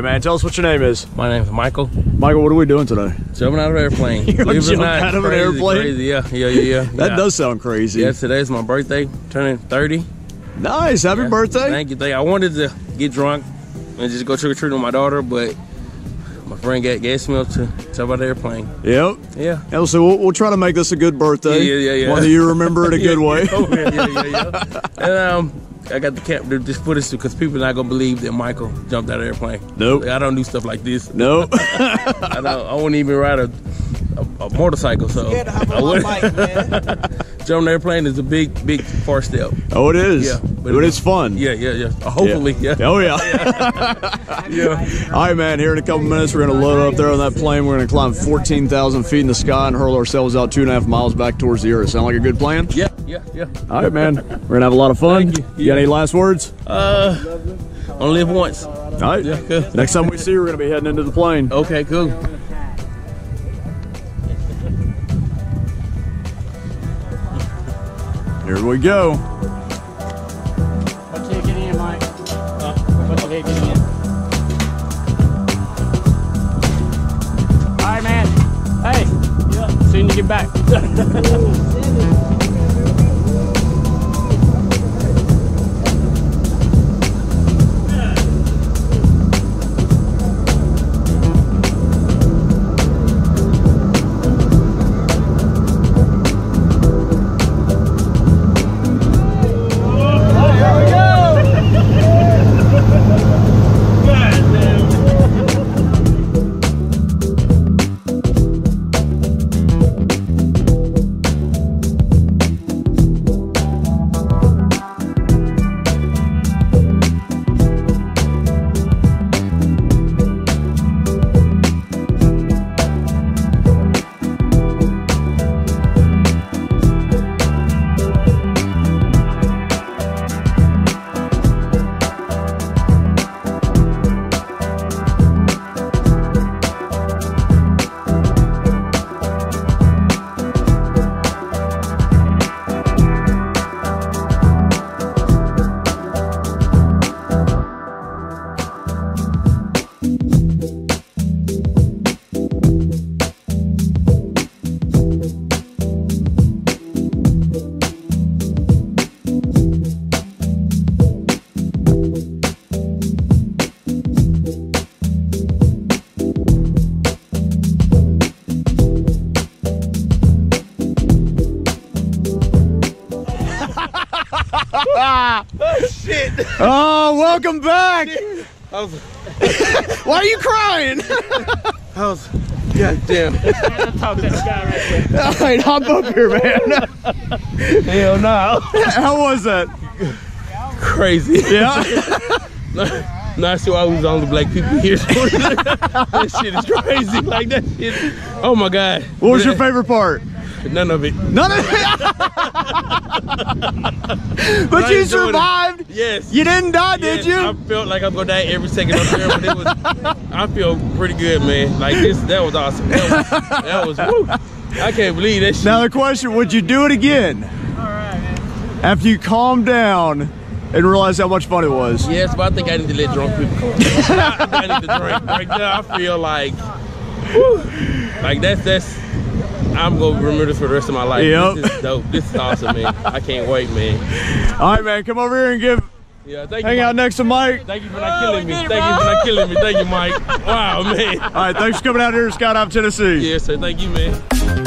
Alright, man, tell us what your name is. My name is Michael. Michael, what are we doing today? Jumping out of an airplane. Crazy, yeah. That does sound crazy. Yeah, today's my birthday, turning 30. Nice, happy birthday. Thank you, I wanted to get drunk and just go trick-or-treating with my daughter, but my friend gas me up to talk about the airplane. Yep. Yeah. And so we'll try to make this a good birthday. Yeah. One that you remember it a good way. Yeah. I got the cap this footage because people are not going to believe that Michael jumped out of an airplane. Nope. I don't do stuff like this. Nope. I won't even ride a motorcycle, so. Yeah, bike, man. Jumping on the airplane is a big far step. Oh, it is. Yeah. But it's fun. Yeah. Hopefully, yeah. Oh, yeah. Yeah. All right, man, here in a couple minutes, we're going to load up there on that plane. We're going to climb 14,000 feet in the sky and hurl ourselves out 2.5 miles back towards the earth. Sound like a good plan? Yeah. All right, man. We're going to have a lot of fun. You got any last words? Only live once. All right. Yeah, cool. Next time we see you, we're going to be heading into the plane. Okay, cool. Here we go. What's it getting in, Mike? What's it getting in? All right, man. Hey. Yeah. Soon to get back. Oh, shit. Oh, welcome back. Why are you crying? God damn. All right, hop up here, man. Hell no. How was that? Crazy. Yeah. Not sure I was the only black people here. That shit is crazy. Like, that shit. Oh, my God. What was your favorite part? None of it. None of it? But you survived? Yes. You didn't die, did you? I felt like I'm going to die every second up there, but it was, I feel pretty good, man. Like, that was awesome. Woo. I can't believe that shit. Now the question, would you do it again? All right, man. After you calm down and realize how much fun it was? Yes, but I think I need to let drunk people come. I need to drink. Right now, I feel like, woo, like that's I'm gonna remember this for the rest of my life. Yep. This is dope. This is awesome, man. I can't wait, man. All right, man, come over here and hang out next to Mike. Thank you for not killing me. Thank you, Mike. Wow, man. All right, thanks for coming out here to Skydive Tennessee. Yes, sir. Thank you, man.